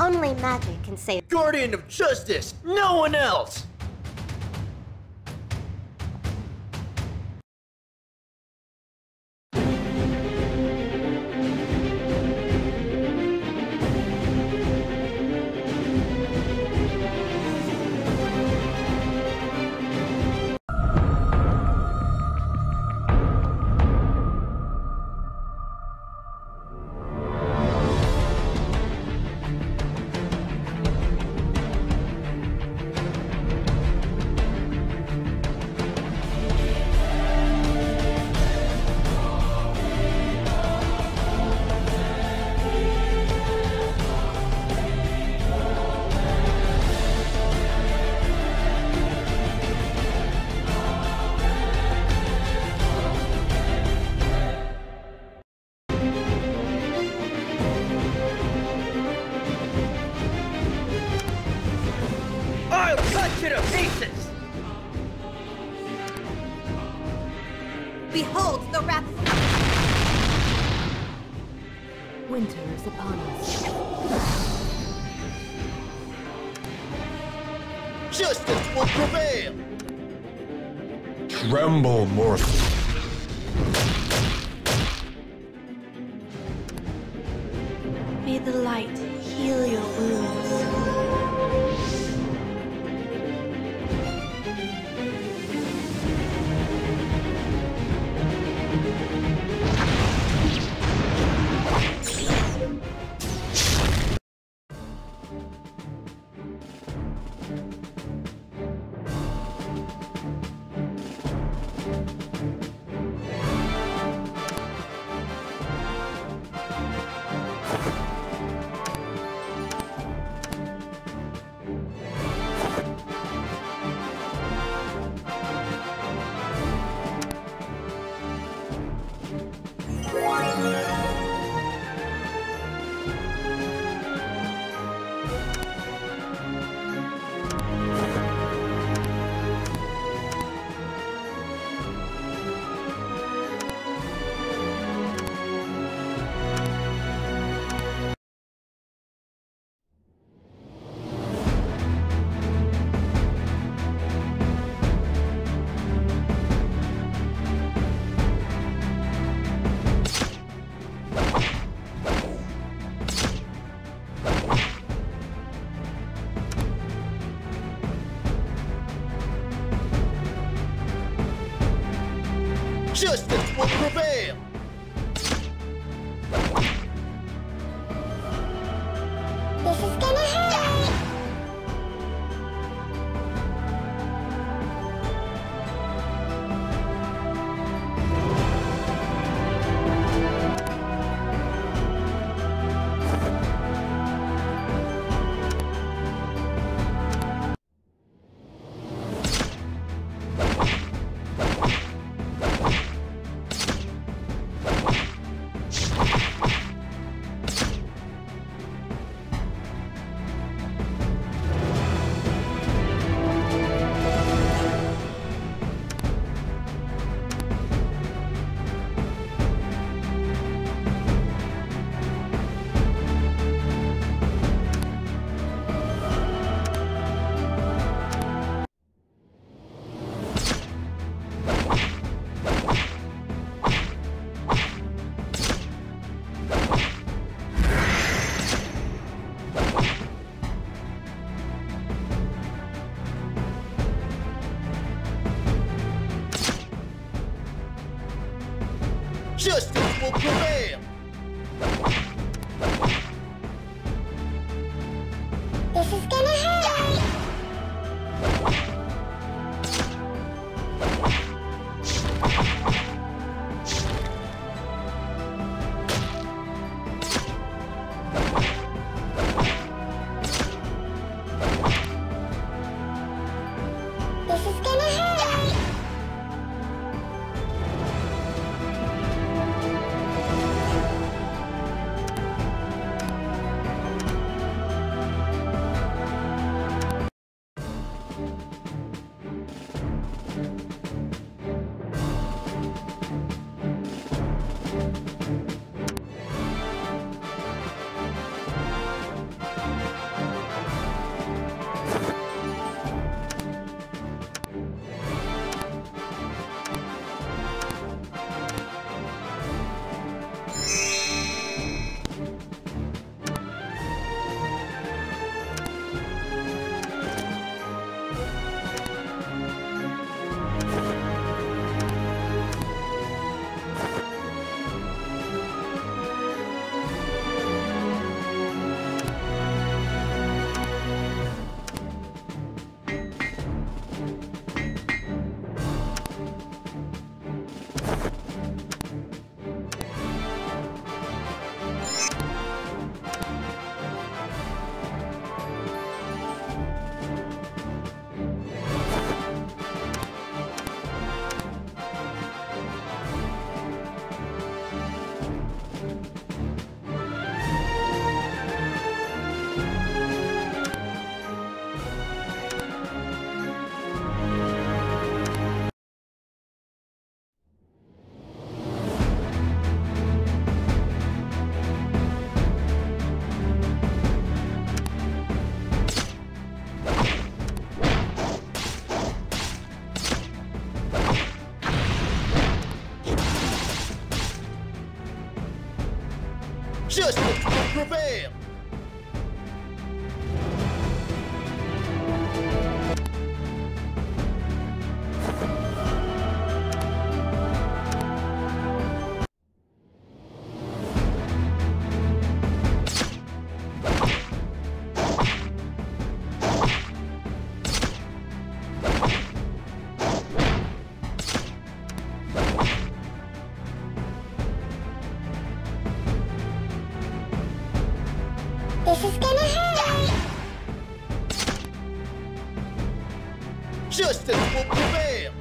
Only magic can save. Guardian of Justice! No one else! Behold the wrath of... Winter is upon us. Justice will prevail! Tremble, mortal. May the light heal your wounds. Justice will prevail! This is gonna justice will prevail! This is gonna hurt! Prepare! This is gonna hurt! Justice will prevail!